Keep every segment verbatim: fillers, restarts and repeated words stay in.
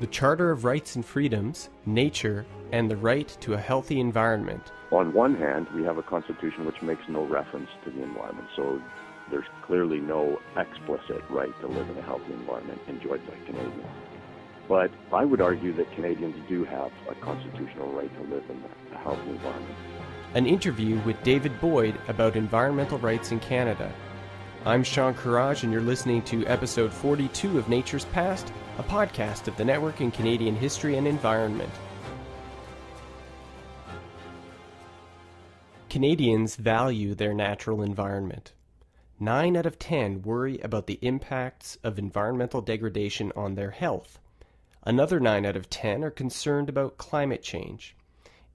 the Charter of Rights and Freedoms, nature, and the right to a healthy environment. On one hand, we have a constitution which makes no reference to the environment, so there's clearly no explicit right to live in a healthy environment enjoyed by Canadians. But I would argue that Canadians do have a constitutional right to live in a healthy environment. An interview with David Boyd about environmental rights in Canada. I'm Sean Courage, and you're listening to episode forty-two of Nature's Past, a podcast of the Network in Canadian History and Environment. Canadians value their natural environment. Nine out of ten worry about the impacts of environmental degradation on their health. Another nine out of ten are concerned about climate change.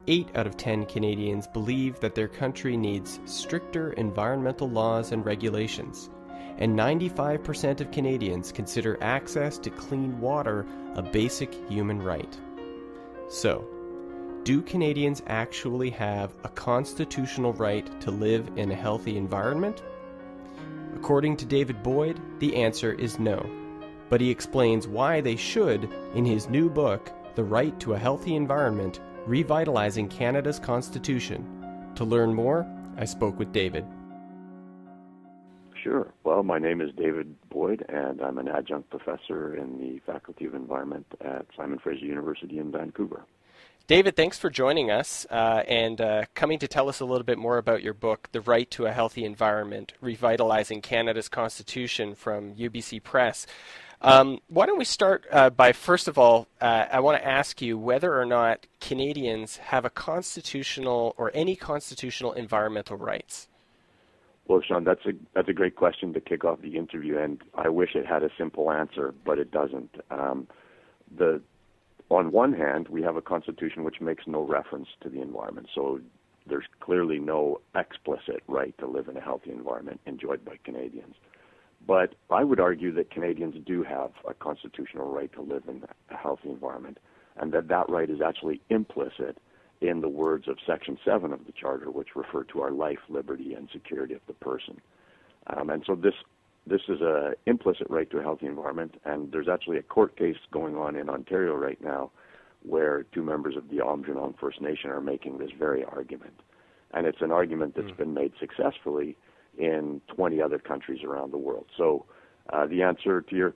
Eight out of ten Canadians believe that their country needs stricter environmental laws and regulations. And ninety-five percent of Canadians consider access to clean water a basic human right. So, do Canadians actually have a constitutional right to live in a healthy environment? According to David Boyd, the answer is no, but he explains why they should in his new book, The Right to a Healthy Environment: Revitalizing Canada's Constitution. To learn more, I spoke with David. Sure. Well, my name is David Boyd, and I'm an adjunct professor in the Faculty of Environment at Simon Fraser University in Vancouver. David, thanks for joining us uh, and uh, coming to tell us a little bit more about your book, The Right to a Healthy Environment: Revitalizing Canada's Constitution, from U B C Press. Um, why don't we start uh, by, first of all, uh, I want to ask you whether or not Canadians have a constitutional or any constitutional environmental rights. Well, Sean, that's a, that's a great question to kick off the interview, and I wish it had a simple answer, but it doesn't. Um, the On one hand, we have a constitution which makes no reference to the environment, so there's clearly no explicit right to live in a healthy environment enjoyed by Canadians. But I would argue that Canadians do have a constitutional right to live in a healthy environment, and that that right is actually implicit in the words of Section seven of the Charter, which refer to our life, liberty, and security of the person. Um, and so this This is an implicit right to a healthy environment, and there's actually a court case going on in Ontario right now where two members of the Algonquin First Nation are making this very argument. And it's an argument that's mm. been made successfully in twenty other countries around the world. So uh, the answer to your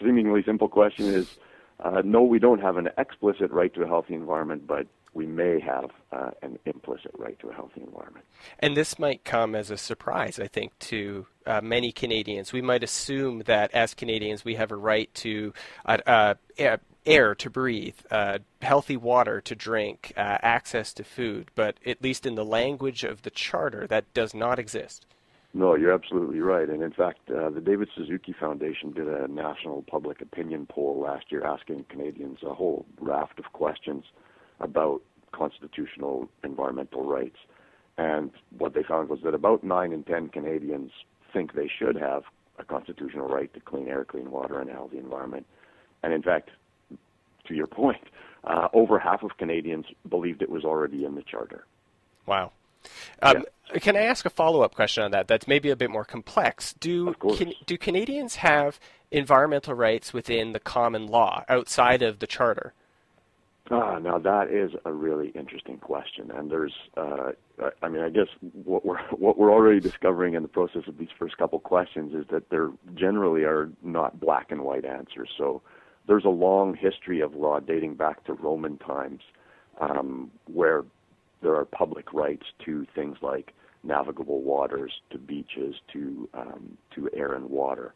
seemingly simple question is, uh, no, we don't have an explicit right to a healthy environment, but we may have uh, an implicit right to a healthy environment. And this might come as a surprise, I think, to uh, many Canadians. We might assume that as Canadians we have a right to uh, uh, air to breathe, uh, healthy water to drink, uh, access to food, but at least in the language of the Charter, that does not exist. No, you're absolutely right. And in fact, uh, the David Suzuki Foundation did a national public opinion poll last year asking Canadians a whole raft of questions about constitutional environmental rights. And what they found was that about nine in ten Canadians think they should have a constitutional right to clean air, clean water, and a healthy environment. And in fact, to your point, uh, over half of Canadians believed it was already in the Charter. Wow. Um, yeah. Can I ask a follow-up question on that that's maybe a bit more complex? Do, can, do Canadians have environmental rights within the common law outside of the Charter? Ah, now that is a really interesting question, and there's, uh, I mean, I guess what we're what we're already discovering in the process of these first couple questions is that there generally are not black and white answers. So there's a long history of law dating back to Roman times, um, where there are public rights to things like navigable waters, to beaches, to um, to air and water,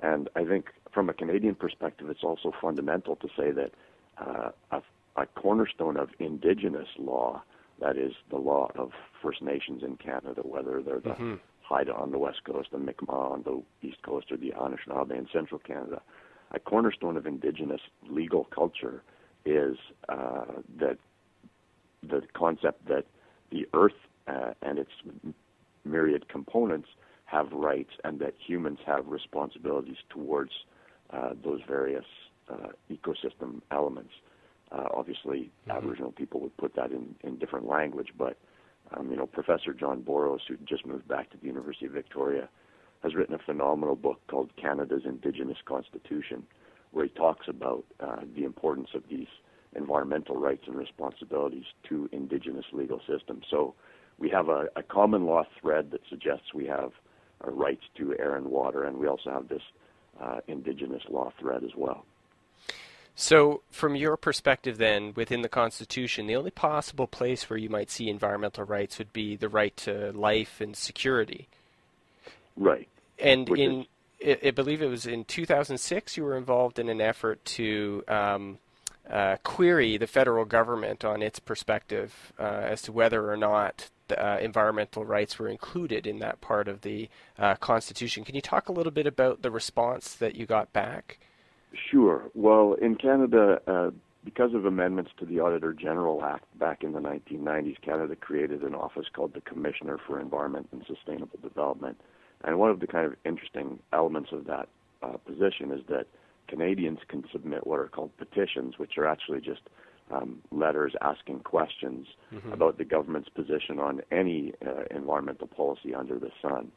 and I think from a Canadian perspective, it's also fundamental to say that Uh, a, a cornerstone of Indigenous law, that is the law of First Nations in Canada, whether they're the mm-hmm. Haida on the West Coast, the Mi'kmaq on the East Coast, or the Anishinaabe in Central Canada. A cornerstone of Indigenous legal culture is uh, that the concept that the earth uh, and its myriad components have rights, and that humans have responsibilities towards uh, those various Uh, ecosystem elements. Uh, obviously, mm-hmm. Aboriginal people would put that in, in different language, but um, you know, Professor John Boros, who just moved back to the University of Victoria, has written a phenomenal book called Canada's Indigenous Constitution, where he talks about uh, the importance of these environmental rights and responsibilities to Indigenous legal systems. So we have a, a common law thread that suggests we have our rights to air and water, and we also have this uh, Indigenous law thread as well. So from your perspective then, within the Constitution, the only possible place where you might see environmental rights would be the right to life and security. Right. And Which in, is... I believe it was in two thousand six, you were involved in an effort to um, uh, query the federal government on its perspective uh, as to whether or not the, uh, environmental rights were included in that part of the uh, Constitution. Can you talk a little bit about the response that you got back? Sure. Well, in Canada, uh, because of amendments to the Auditor General Act back in the nineteen nineties, Canada created an office called the Commissioner for Environment and Sustainable Development. And one of the kind of interesting elements of that uh, position is that Canadians can submit what are called petitions, which are actually just um, letters asking questions mm-hmm. about the government's position on any uh, environmental policy under the sun.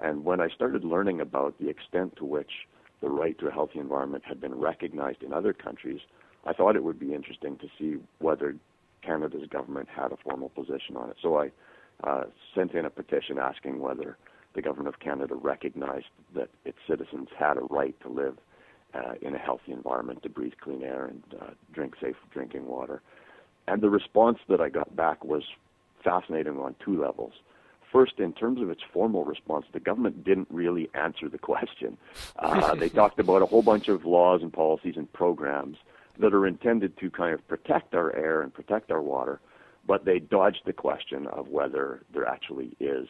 And when I started learning about the extent to which the right to a healthy environment had been recognized in other countries, I thought it would be interesting to see whether Canada's government had a formal position on it. So I uh, sent in a petition asking whether the government of Canada recognized that its citizens had a right to live uh, in a healthy environment, to breathe clean air and uh, drink safe drinking water. And the response that I got back was fascinating on two levels. First, in terms of its formal response, the government didn't really answer the question. Uh, they talked about a whole bunch of laws and policies and programs that are intended to kind of protect our air and protect our water, but they dodged the question of whether there actually is,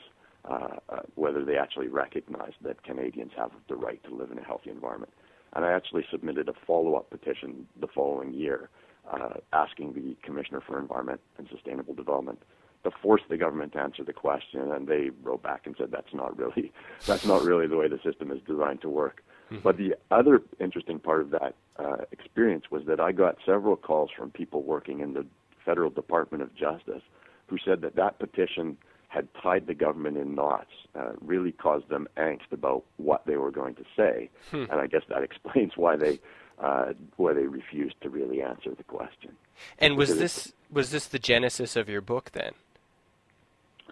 uh, uh, whether they actually recognize that Canadians have the right to live in a healthy environment. And I actually submitted a follow-up petition the following year uh, asking the Commissioner for Environment and Sustainable Development to force the government to answer the question, and they wrote back and said that's not really that's not really the way the system is designed to work. Mm-hmm. But the other interesting part of that uh, experience was that I got several calls from people working in the federal Department of Justice who said that that petition had tied the government in knots, uh, really caused them angst about what they were going to say, hmm. and I guess that explains why they uh, why they refused to really answer the question. And was this was this the genesis of your book then?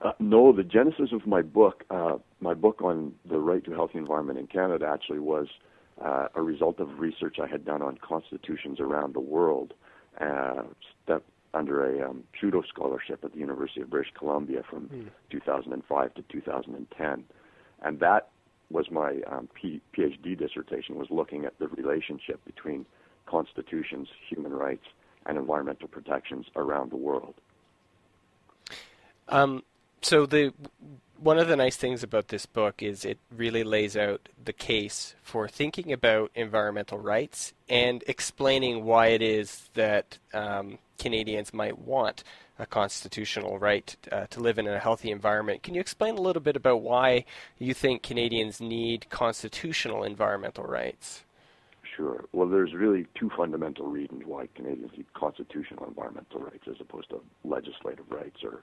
Uh, no, the genesis of my book, uh, my book on the right to a healthy environment in Canada, actually was uh, a result of research I had done on constitutions around the world, uh, that, under a um, Trudeau scholarship at the University of British Columbia from mm. two thousand five to two thousand ten, and that was my um, P- PhD dissertation, was looking at the relationship between constitutions, human rights, and environmental protections around the world. Um. So the one of the nice things about this book is it really lays out the case for thinking about environmental rights and explaining why it is that um, Canadians might want a constitutional right uh, to live in a healthy environment. Can you explain a little bit about why you think Canadians need constitutional environmental rights? Sure. Well, there's really two fundamental reasons why Canadians need constitutional environmental rights as opposed to legislative rights or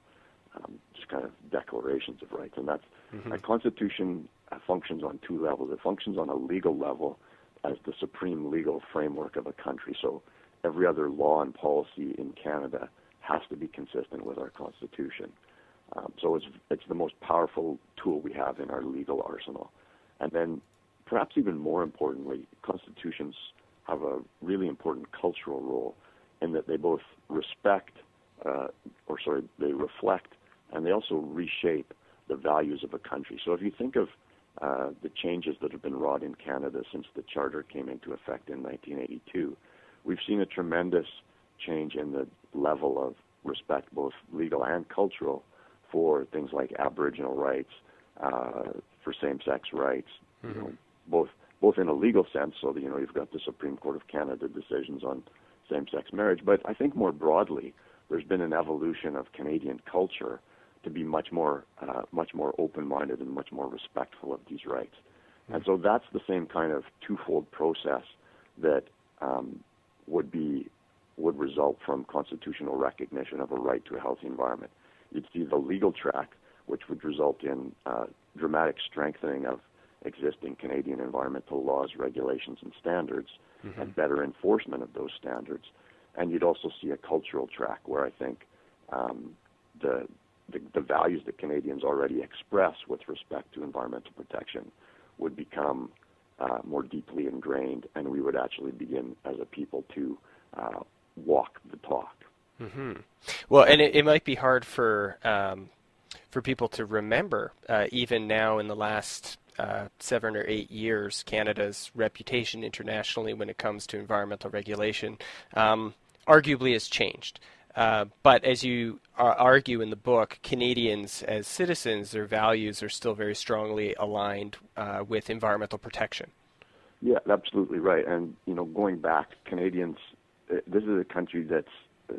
Um, just kind of declarations of rights. And that's mm-hmm. a constitution functions on two levels. It functions on a legal level as the supreme legal framework of a country. So every other law and policy in Canada has to be consistent with our constitution. Um, so it's, it's the most powerful tool we have in our legal arsenal. And then perhaps even more importantly, constitutions have a really important cultural role in that they both respect uh, or sorry, they reflect and they also reshape the values of a country. So if you think of uh, the changes that have been wrought in Canada since the Charter came into effect in nineteen eighty-two, we've seen a tremendous change in the level of respect, both legal and cultural, for things like Aboriginal rights, uh, for same-sex rights, mm-hmm. you know, both both in a legal sense. So you know you've got the Supreme Court of Canada decisions on same-sex marriage, but I think more broadly, there's been an evolution of Canadian culture to be much more, uh, much more open-minded and much more respectful of these rights. And so that's the same kind of twofold process that um, would be would result from constitutional recognition of a right to a healthy environment. You'd see the legal track, which would result in uh, dramatic strengthening of existing Canadian environmental laws, regulations, and standards, mm-hmm. and better enforcement of those standards. And you'd also see a cultural track where I think um, the, the the values that Canadians already express with respect to environmental protection would become uh, more deeply ingrained, and we would actually begin as a people to uh, walk the talk. Mm-hmm. Well, and it, it might be hard for um, for people to remember, uh, even now in the last Uh, seven or eight years, Canada's reputation internationally when it comes to environmental regulation um, arguably has changed. Uh, but as you uh, argue in the book, Canadians as citizens, their values are still very strongly aligned uh, with environmental protection. Yeah, absolutely right. And, you know, going back, Canadians, uh, this is a country that's uh,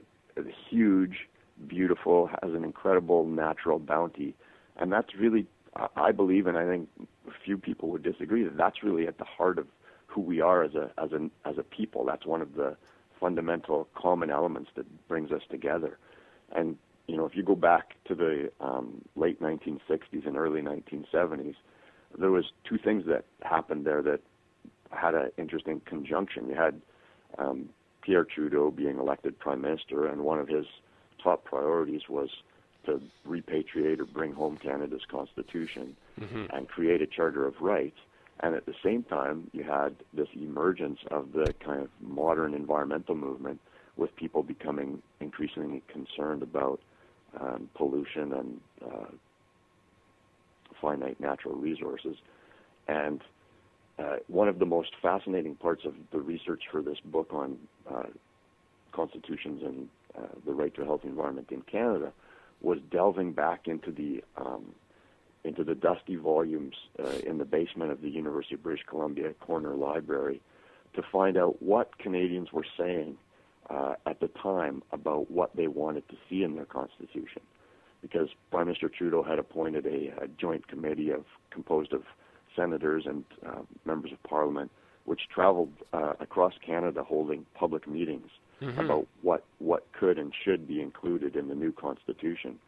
huge, beautiful, has an incredible natural bounty. And that's really, I believe, and I think few people would disagree, that that's really at the heart of who we are as a as an as a people. That's one of the fundamental common elements that brings us together. And you know, if you go back to the um, late nineteen sixties and early nineteen seventies, there was two things that happened there that had an interesting conjunction. You had um, Pierre Trudeau being elected prime minister, and one of his top priorities was to repatriate or bring home Canada's Constitution, mm-hmm. and create a Charter of Rights. And at the same time, you had this emergence of the kind of modern environmental movement, with people becoming increasingly concerned about um, pollution and uh, finite natural resources. And uh, one of the most fascinating parts of the research for this book on uh, constitutions and uh, the right to a healthy environment in Canada was delving back into the um, into the dusty volumes uh, in the basement of the University of British Columbia Corner Library to find out what Canadians were saying uh, at the time about what they wanted to see in their constitution. Because Prime Minister Trudeau had appointed a, a joint committee of composed of senators and uh, members of parliament, which traveled uh, across Canada holding public meetings, mm-hmm. about what, what could and should be included in the new constitution.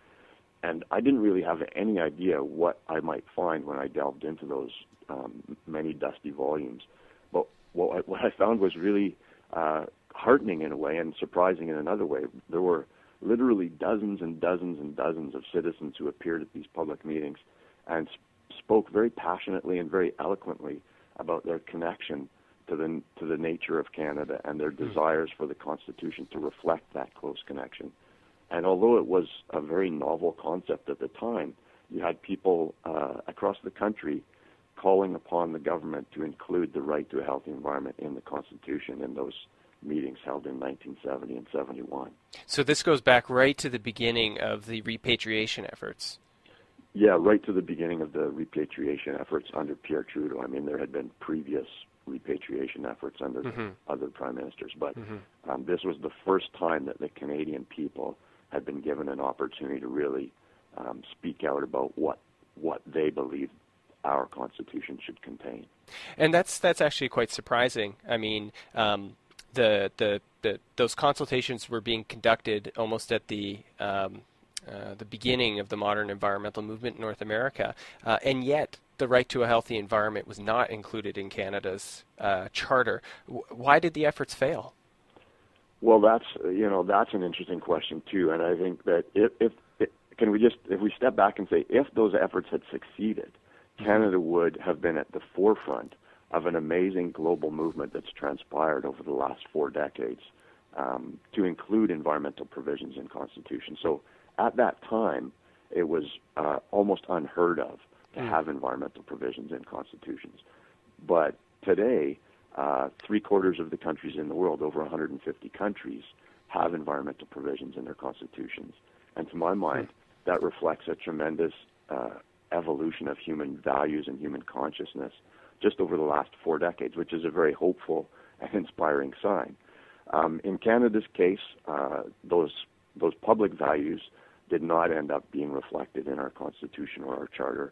And I didn't really have any idea what I might find when I delved into those um, many dusty volumes. But what I, what I found was really uh, heartening in a way and surprising in another way. There were literally dozens and dozens and dozens of citizens who appeared at these public meetings and sp- spoke very passionately and very eloquently about their connection to the to the nature of Canada and their desires for the Constitution to reflect that close connection. And although it was a very novel concept at the time, you had people uh, across the country calling upon the government to include the right to a healthy environment in the Constitution in those meetings held in nineteen seventy and seventy-one. So this goes back right to the beginning of the repatriation efforts. Yeah, right to the beginning of the repatriation efforts under Pierre Trudeau. I mean, there had been previous repatriation efforts under mm-hmm. other prime ministers, but mm-hmm. um, this was the first time that the Canadian people had been given an opportunity to really um, speak out about what what they believed our Constitution should contain. And that's that's actually quite surprising. I mean, um, the, the the those consultations were being conducted almost at the um, Uh, the beginning of the modern environmental movement in North America, uh, and yet the right to a healthy environment was not included in Canada's uh, charter. W- why did the efforts fail? Well, that's you know that's an interesting question too, and I think that if, if it, can we just if we step back and say if those efforts had succeeded, Canada would have been at the forefront of an amazing global movement that's transpired over the last four decades um, to include environmental provisions in constitution. So at that time, it was uh, almost unheard of to mm. have environmental provisions in constitutions. But today, uh, three-quarters of the countries in the world, over one hundred fifty countries, have environmental provisions in their constitutions. And to my mind, mm. that reflects a tremendous uh, evolution of human values and human consciousness just over the last four decades, which is a very hopeful and inspiring sign. Um, in Canada's case, uh, those those public values did not end up being reflected in our Constitution or our Charter.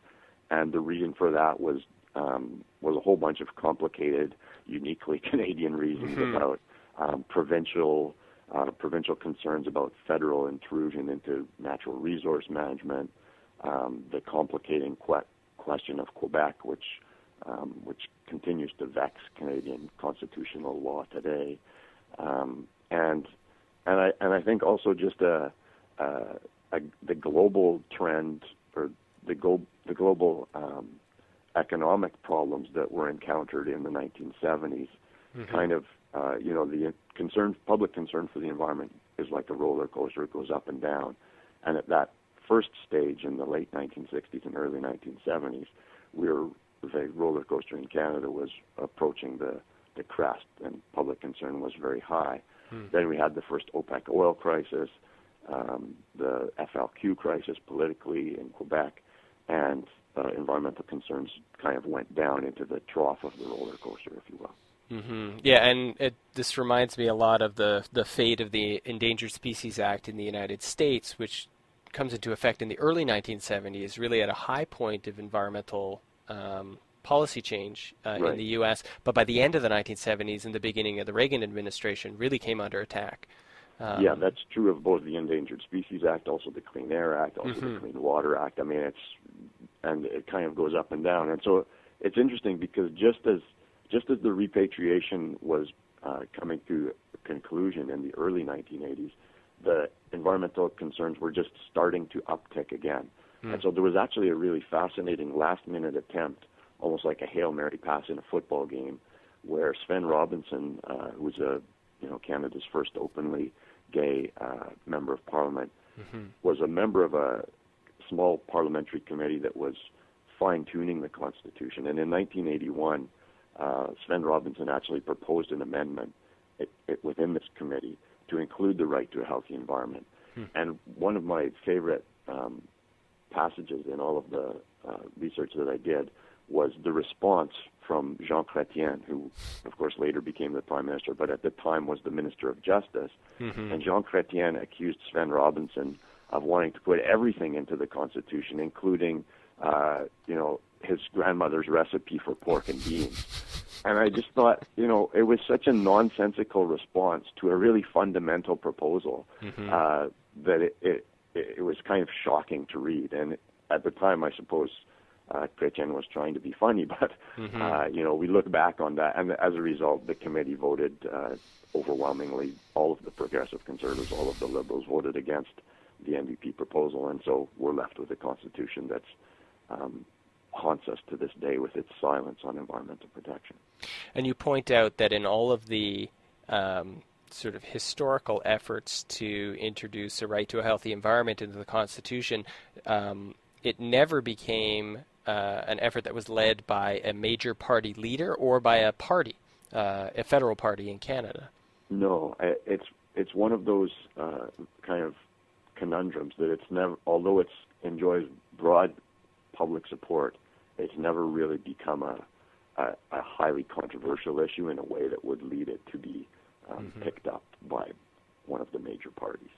And the reason for that was um, was a whole bunch of complicated, uniquely Canadian reasons mm-hmm. about um, provincial uh, provincial concerns about federal intrusion into natural resource management, um, the complicating que- question of Quebec, which um, which continues to vex Canadian constitutional law today. Um, and and I and I think also just a, a, a, the global trend or the go, the global um, economic problems that were encountered in the nineteen seventies, mm-hmm. kind of uh, you know the concern, public concern for the environment is like a roller coaster; it goes up and down. And at that first stage in the late nineteen sixties and early nineteen seventies, we were, the roller coaster in Canada was approaching the, the crest, and public concern was very high. Hmm. Then we had the first OPEC oil crisis, um, the F L Q crisis politically in Quebec, and uh, environmental concerns kind of went down into the trough of the roller coaster, if you will. Mm-hmm. Yeah, and it, this reminds me a lot of the, the fate of the Endangered Species Act in the United States, which comes into effect in the early nineteen seventies, really at a high point of environmental um, policy change uh, right. in the U S, but by the end of the nineteen seventies and the beginning of the Reagan administration really came under attack. Um, yeah, that's true of both the Endangered Species Act, also the Clean Air Act, also mm-hmm. the Clean Water Act. I mean, it's, and it kind of goes up and down. And so it's interesting because just as Just as the repatriation was uh, coming to a conclusion in the early nineteen eighties, the environmental concerns were just starting to uptick again. Mm. And so there was actually a really fascinating last-minute attempt, almost like a Hail Mary pass in a football game, where Sven Robinson, uh, who was a, you know, Canada's first openly gay uh, member of parliament, mm-hmm. was a member of a small parliamentary committee that was fine-tuning the Constitution. And in nineteen eighty-one... Uh, Sven Robinson actually proposed an amendment it, it, within this committee to include the right to a healthy environment. Hmm. And one of my favorite um, passages in all of the uh, research that I did was the response from Jean Chrétien, who, of course, later became the Prime Minister, but at the time was the Minister of Justice. Mm-hmm. And Jean Chrétien accused Sven Robinson of wanting to put everything into the Constitution, including, uh, you know, his grandmother's recipe for pork and beans. And I just thought, you know, it was such a nonsensical response to a really fundamental proposal mm-hmm. uh, that it, it it was kind of shocking to read. And at the time, I suppose, uh, Chrétien was trying to be funny, but, mm-hmm. uh, you know, we look back on that. And as a result, the committee voted uh, overwhelmingly. All of the progressive conservatives, all of the liberals voted against the N D P proposal. And so we're left with a constitution that's... Um, haunts us to this day with its silence on environmental protection. And you point out that in all of the um, sort of historical efforts to introduce a right to a healthy environment into the Constitution, um, it never became uh, an effort that was led by a major party leader or by a party, uh, a federal party in Canada. No, it's it's one of those uh, kind of conundrums that it's never, although it enjoys broad public support, it's never really become a, a, a highly controversial issue in a way that would lead it to be um, mm-hmm. picked up by one of the major parties.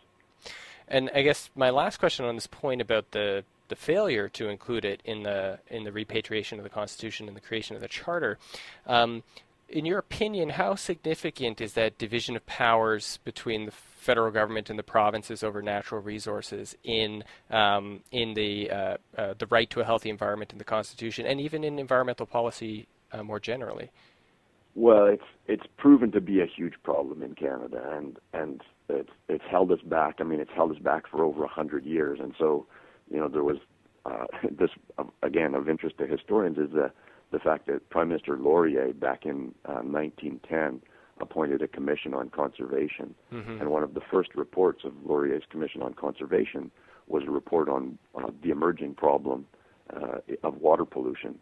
And I guess my last question on this point about the, the failure to include it in the in the repatriation of the Constitution and the creation of the Charter, um, in your opinion, how significant is that division of powers between the federal government and the provinces over natural resources in um, in the uh, uh, the right to a healthy environment in the Constitution, and even in environmental policy uh, more generally? Well, it's it's proven to be a huge problem in Canada, and and it's it's held us back. I mean, it's held us back for over a hundred years, and so you know there was uh, this uh, again of interest to historians is the the fact that Prime Minister Laurier back in uh, nineteen ten. Appointed a commission on conservation, mm-hmm. and one of the first reports of Laurier's commission on conservation was a report on uh, the emerging problem uh, of water pollution.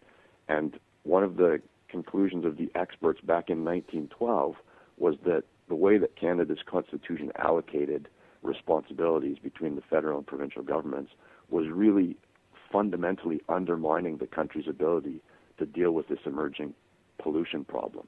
And one of the conclusions of the experts back in nineteen twelve was that the way that Canada's constitution allocated responsibilities between the federal and provincial governments was really fundamentally undermining the country's ability to deal with this emerging pollution problem.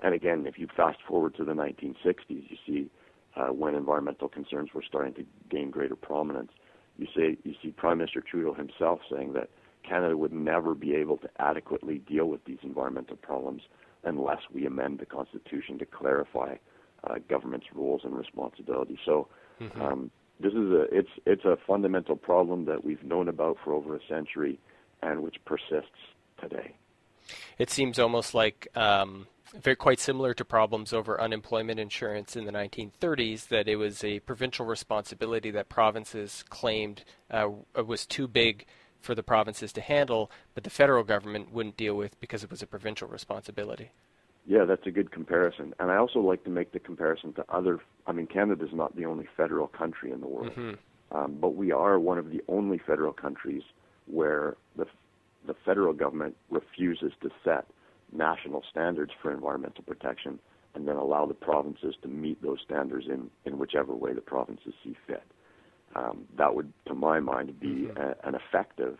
And again, if you fast forward to the nineteen sixties, you see uh, when environmental concerns were starting to gain greater prominence, you, say, you see Prime Minister Trudeau himself saying that Canada would never be able to adequately deal with these environmental problems unless we amend the Constitution to clarify uh, government's roles and responsibilities. So mm-hmm. um, this is a, it's, it's a fundamental problem that we've known about for over a century and which persists today. It seems almost like um, very quite similar to problems over unemployment insurance in the nineteen thirties, that it was a provincial responsibility that provinces claimed uh, was too big for the provinces to handle, but the federal government wouldn't deal with because it was a provincial responsibility. Yeah, that's a good comparison. And I also like to make the comparison to other, I mean, Canada's not the only federal country in the world, mm-hmm. um, but we are one of the only federal countries where the, the federal government refuses to set national standards for environmental protection and then allow the provinces to meet those standards in, in whichever way the provinces see fit. Um, that would, to my mind, be a, an effective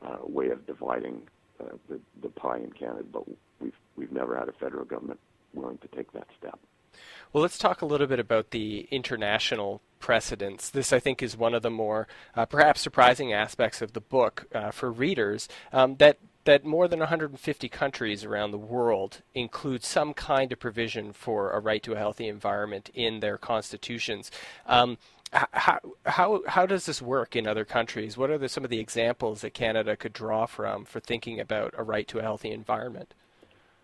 uh, way of dividing uh, the, the pie in Canada, but we've, we've never had a federal government willing to take that step. Well, let's talk a little bit about the international precedents. This, I think, is one of the more uh, perhaps surprising aspects of the book uh, for readers, um, that that more than one hundred fifty countries around the world include some kind of provision for a right to a healthy environment in their constitutions. Um, how, how, how does this work in other countries? What are the, some of the examples that Canada could draw from for thinking about a right to a healthy environment?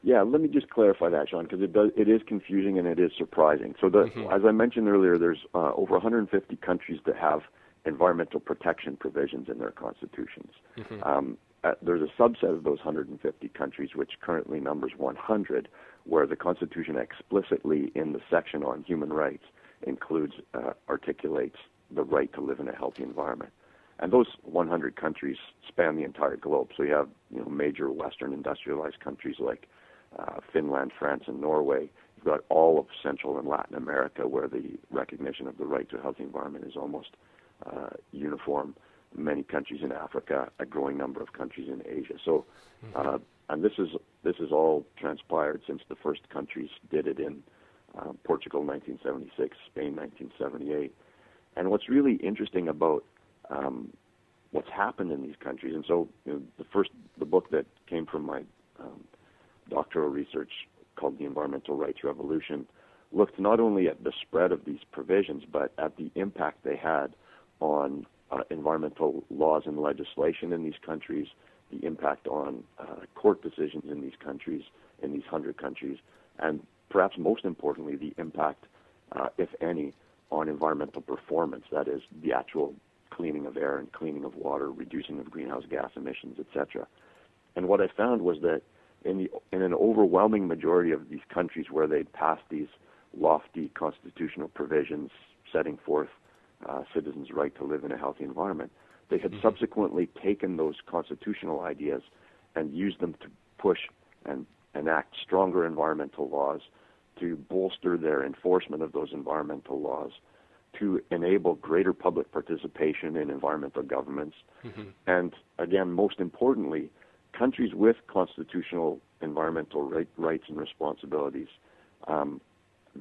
Yeah, let me just clarify that, Sean, because it does, it is confusing and it is surprising. So the, mm-hmm. as I mentioned earlier, there's uh, over one hundred fifty countries that have environmental protection provisions in their constitutions. Mm-hmm. Um, Uh, there's a subset of those one hundred fifty countries, which currently numbers one hundred, where the Constitution explicitly in the section on human rights includes, uh, articulates the right to live in a healthy environment. And those one hundred countries span the entire globe. So you have, you know, major Western industrialized countries like uh, Finland, France, and Norway. You've got all of Central and Latin America, where the recognition of the right to a healthy environment is almost uh, uniform. Many countries in Africa, a growing number of countries in Asia. So, uh, and this is this is all transpired since the first countries did it in uh, Portugal, nineteen seventy-six, Spain, nineteen seventy-eight. And what's really interesting about um, what's happened in these countries, and so, you know, the first the book that came from my um, doctoral research, called The Environmental Rights Revolution, looked not only at the spread of these provisions but at the impact they had on Uh, environmental laws and legislation in these countries, the impact on uh, court decisions in these countries, in these hundred countries, and perhaps most importantly, the impact, uh, if any, on environmental performance, that is, the actual cleaning of air and cleaning of water, reducing of greenhouse gas emissions, et cetera. And what I found was that in, the, in an overwhelming majority of these countries where they passed these lofty constitutional provisions setting forth Uh, citizens' right to live in a healthy environment, they had mm-hmm. subsequently taken those constitutional ideas and used them to push and enact stronger environmental laws, to bolster their enforcement of those environmental laws, to enable greater public participation in environmental governments. Mm-hmm. And again, most importantly, countries with constitutional environmental right, rights and responsibilities, um,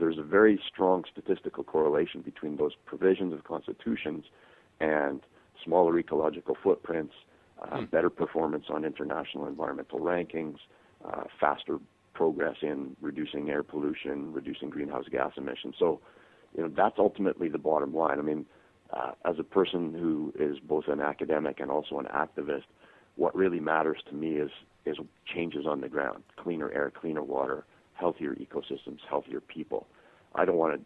there's a very strong statistical correlation between those provisions of constitutions and smaller ecological footprints, uh, better performance on international environmental rankings, uh, faster progress in reducing air pollution, reducing greenhouse gas emissions. So, you know, that's ultimately the bottom line. I mean, uh, as a person who is both an academic and also an activist, what really matters to me is, is changes on the ground, cleaner air, cleaner water, healthier ecosystems, healthier people. I don't want to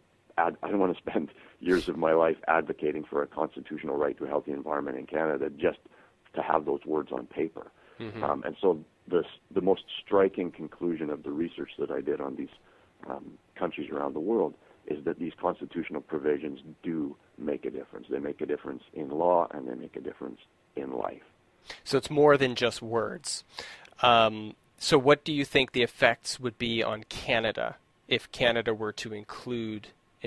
ad, I don't want to spend years of my life advocating for a constitutional right to a healthy environment in Canada just to have those words on paper. Mm-hmm. Um, and so this, the most striking conclusion of the research that I did on these um, countries around the world is that these constitutional provisions do make a difference. They make a difference in law and they make a difference in life. So it's more than just words. Um, So what do you think the effects would be on Canada if Canada were to include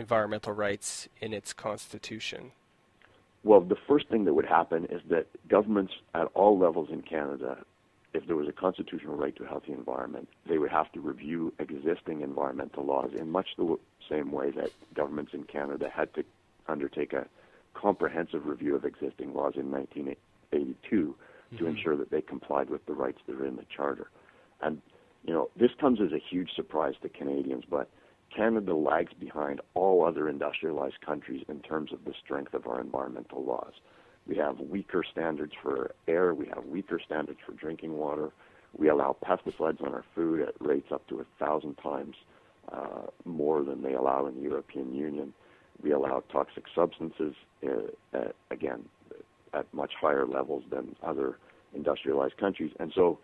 environmental rights in its constitution? Well, the first thing that would happen is that governments at all levels in Canada, if there was a constitutional right to a healthy environment, they would have to review existing environmental laws in much the same way that governments in Canada had to undertake a comprehensive review of existing laws in nineteen eighty-two mm-hmm. to ensure that they complied with the rights that are in the Charter. And, you know, this comes as a huge surprise to Canadians, but Canada lags behind all other industrialized countries in terms of the strength of our environmental laws. We have weaker standards for air. We have weaker standards for drinking water. We allow pesticides on our food at rates up to a thousand times uh, more than they allow in the European Union. We allow toxic substances, uh, at, again, at much higher levels than other industrialized countries. And so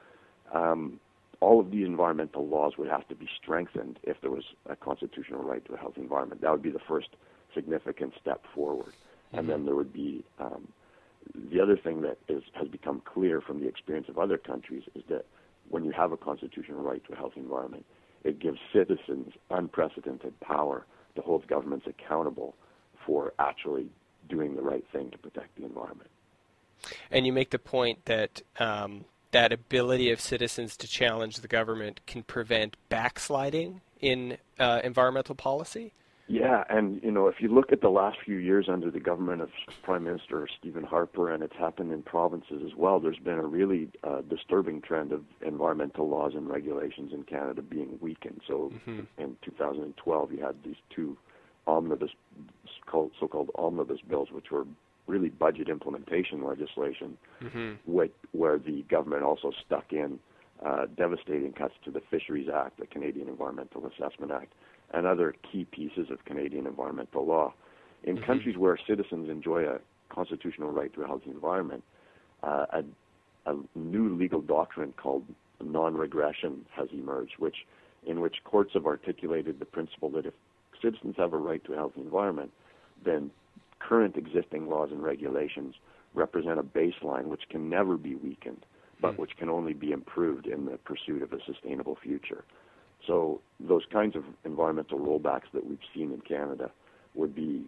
um, all of these environmental laws would have to be strengthened if there was a constitutional right to a healthy environment. That would be the first significant step forward. Mm-hmm. And then there would be um, the other thing that is, has become clear from the experience of other countries is that when you have a constitutional right to a healthy environment, it gives citizens unprecedented power to hold governments accountable for actually doing the right thing to protect the environment. And you make the point that um, that ability of citizens to challenge the government can prevent backsliding in uh, environmental policy? Yeah, and you know, if you look at the last few years under the government of Prime Minister Stephen Harper, and it's happened in provinces as well, there's been a really uh, disturbing trend of environmental laws and regulations in Canada being weakened. So mm-hmm. in two thousand twelve, you had these two omnibus, so-called omnibus bills, which were really budget implementation legislation, mm-hmm. which, where the government also stuck in uh, devastating cuts to the Fisheries Act, the Canadian Environmental Assessment Act, and other key pieces of Canadian environmental law. In mm-hmm. countries where citizens enjoy a constitutional right to a healthy environment, uh, a, a new legal doctrine called non-regression has emerged, which, in which courts have articulated the principle that if citizens have a right to a healthy environment, then current existing laws and regulations represent a baseline which can never be weakened, but mm-hmm. which can only be improved in the pursuit of a sustainable future. So those kinds of environmental rollbacks that we've seen in Canada would be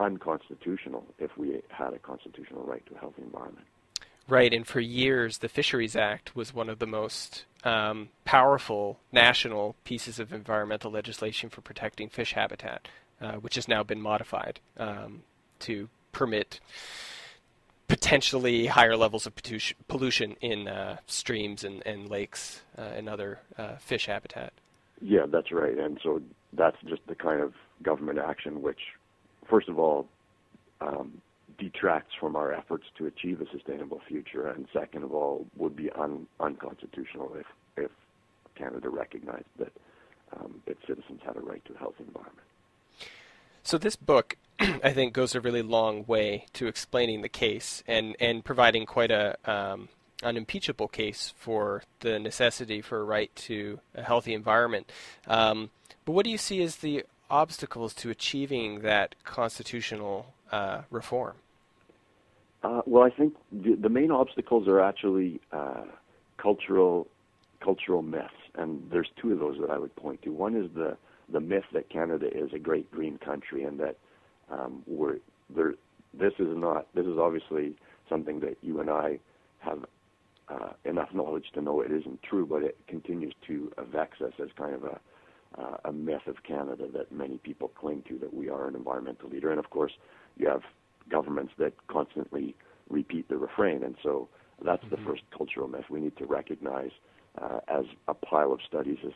unconstitutional if we had a constitutional right to a healthy environment. Right, and for years the Fisheries Act was one of the most um, powerful national pieces of environmental legislation for protecting fish habitat, uh, which has now been modified um, to permit potentially higher levels of pollution in uh, streams and, and lakes uh, and other uh, fish habitat. Yeah, that's right. And so that's just the kind of government action which, first of all, um, detracts from our efforts to achieve a sustainable future, and second of all, would be un unconstitutional if, if Canada recognized that um, its citizens had a right to a healthy environment. So this book, I think, goes a really long way to explaining the case and, and providing quite a um, an impeachable case for the necessity for a right to a healthy environment. Um, but what do you see as the obstacles to achieving that constitutional uh, reform? Uh, well, I think the, the main obstacles are actually uh, cultural cultural myths, and there's two of those that I would point to. One is the the myth that Canada is a great green country, and that Um, we're, there, this is not. This is obviously something that you and I have uh, enough knowledge to know it isn't true, but it continues to uh, vex us as kind of a, uh, a myth of Canada that many people cling to, that we are an environmental leader. And of course, you have governments that constantly repeat the refrain. And so that's mm-hmm. the first cultural myth we need to recognize, uh, as a pile of studies as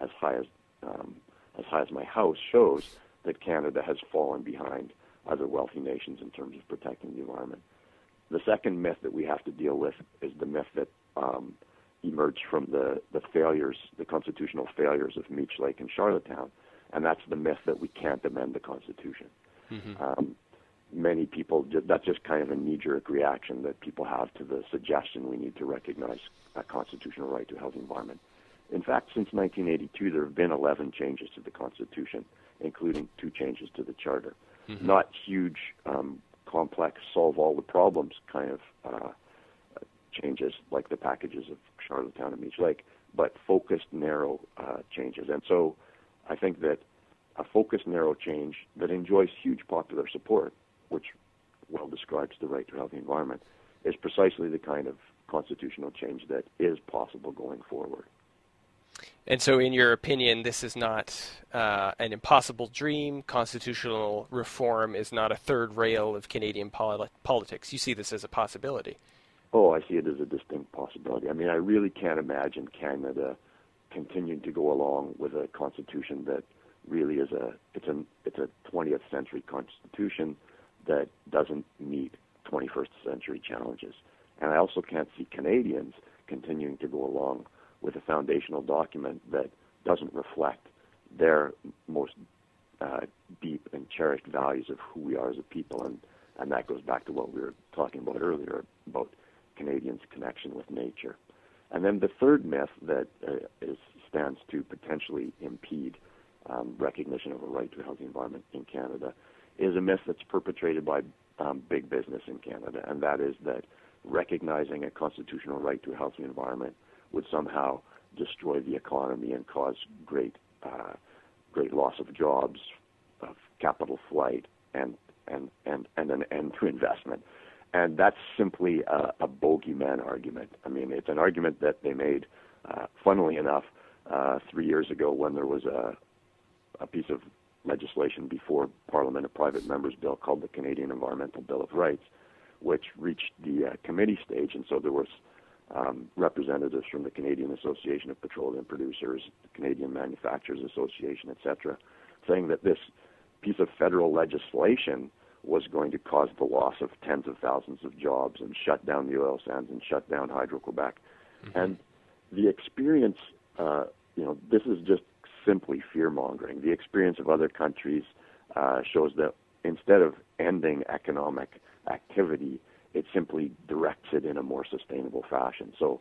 as high as um, as high as my house shows, that Canada has fallen behind other wealthy nations in terms of protecting the environment. The second myth that we have to deal with is the myth that um, emerged from the, the failures, the constitutional failures of Meech Lake and Charlottetown, and that's the myth that we can't amend the Constitution. Mm-hmm. Um, many people, that's just kind of a knee-jerk reaction that people have to the suggestion we need to recognize a constitutional right to a healthy environment. In fact, since nineteen eighty-two, there have been eleven changes to the Constitution, including two changes to the Charter. Mm-hmm. Not huge, um, complex, solve-all-the-problems kind of uh, changes, like the packages of Charlottetown and Meech Lake, but focused, narrow uh, changes. And so I think that a focused, narrow change that enjoys huge popular support, which well describes the right to a healthy environment, is precisely the kind of constitutional change that is possible going forward. And so, in your opinion, this is not uh, an impossible dream. Constitutional reform is not a third rail of Canadian poli politics. You see this as a possibility. Oh, I see it as a distinct possibility. I mean, I really can't imagine Canada continuing to go along with a constitution that really is a it's a it's a twentieth century constitution that doesn't meet twenty-first century challenges. And I also can't see Canadians continuing to go along with a foundational document that doesn't reflect their most uh, deep and cherished values of who we are as a people. And, and that goes back to what we were talking about earlier about Canadians' connection with nature. And then the third myth that uh, is, stands to potentially impede um, recognition of a right to a healthy environment in Canada is a myth that's perpetrated by um, big business in Canada, and that is that recognizing a constitutional right to a healthy environment would somehow destroy the economy and cause great uh, great loss of jobs, of capital flight, and and, and, and an end to investment. And that's simply a, a bogeyman argument. I mean, it's an argument that they made, uh, funnily enough, uh, three years ago when there was a, a piece of legislation before Parliament, a private member's bill called the Canadian Environmental Bill of Rights, which reached the uh, committee stage. And so there was um, representatives from the Canadian Association of Petroleum Producers, the Canadian Manufacturers Association, et cetera, saying that this piece of federal legislation was going to cause the loss of tens of thousands of jobs and shut down the oil sands and shut down Hydro-Quebec. Mm-hmm. And the experience, uh, you know, this is just simply fear-mongering. The experience of other countries uh, shows that instead of ending economic activity, it simply directs it in a more sustainable fashion. So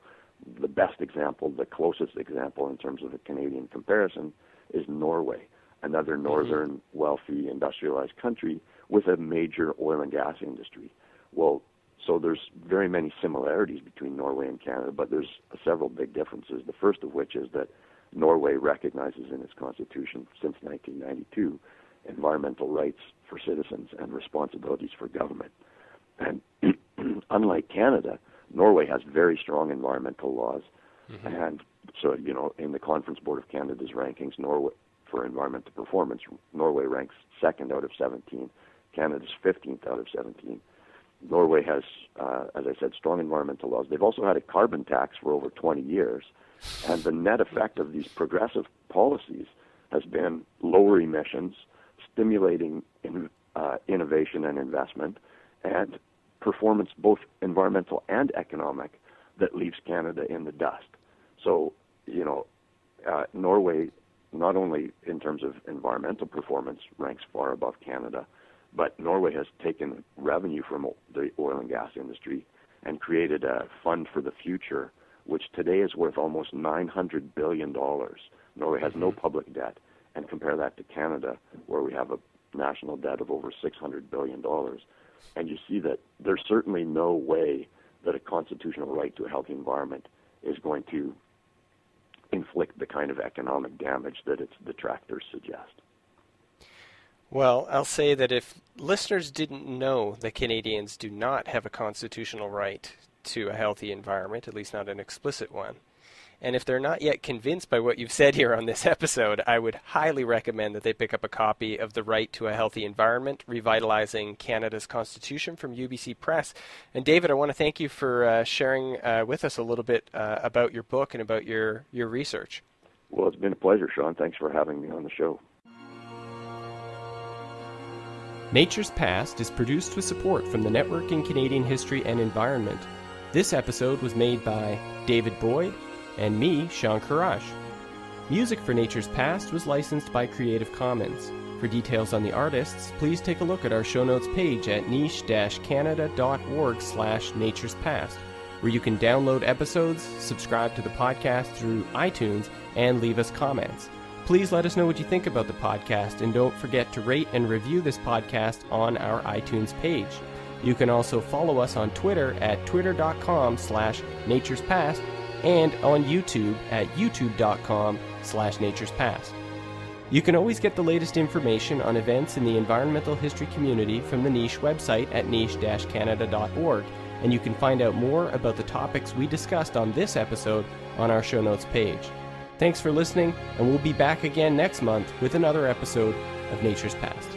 the best example, the closest example in terms of a Canadian comparison, is Norway, another northern, mm-hmm. wealthy, industrialized country with a major oil and gas industry. Well, so there's very many similarities between Norway and Canada, but there's several big differences, the first of which is that Norway recognizes in its constitution since nineteen ninety-two environmental rights for citizens and responsibilities for government. And unlike Canada, Norway has very strong environmental laws. Mm-hmm. And so, you know, in the Conference Board of Canada's rankings, Norway for environmental performance, Norway ranks second out of seventeen. Canada's fifteenth out of seventeen. Norway has, uh, as I said, strong environmental laws. They've also had a carbon tax for over twenty years, and the net effect of these progressive policies has been lower emissions, stimulating in, uh, innovation and investment, and performance both environmental and economic that leaves Canada in the dust. So, you know, uh, Norway, not only in terms of environmental performance, ranks far above Canada, but Norway has taken revenue from the oil and gas industry and created a fund for the future, which today is worth almost nine hundred billion dollars. Norway has no public debt, and compare that to Canada, where we have a national debt of over six hundred billion dollars. And you see that there's certainly no way that a constitutional right to a healthy environment is going to inflict the kind of economic damage that its detractors suggest. Well, I'll say that if listeners didn't know that Canadians do not have a constitutional right to a healthy environment, at least not an explicit one, and if they're not yet convinced by what you've said here on this episode, I would highly recommend that they pick up a copy of The Right to a Healthy Environment: Revitalizing Canada's Constitution from U B C Press. And David, I want to thank you for uh, sharing uh, with us a little bit uh, about your book and about your, your research. Well, it's been a pleasure, Sean. Thanks for having me on the show. Nature's Past is produced with support from the Network in Canadian History and Environment. This episode was made by David Boyd and me, Sean Courage. Music for Nature's Past was licensed by Creative Commons. For details on the artists, please take a look at our show notes page at niche-canada.org slash naturespast, where you can download episodes, subscribe to the podcast through iTunes, and leave us comments. Please let us know what you think about the podcast, and don't forget to rate and review this podcast on our iTunes page. You can also follow us on Twitter at twitter.com slash naturespast and on YouTube at youtube.com slash naturespast. You can always get the latest information on events in the environmental history community from the Niche website at niche dash canada dot org, and you can find out more about the topics we discussed on this episode on our show notes page. Thanks for listening, and we'll be back again next month with another episode of Nature's Past.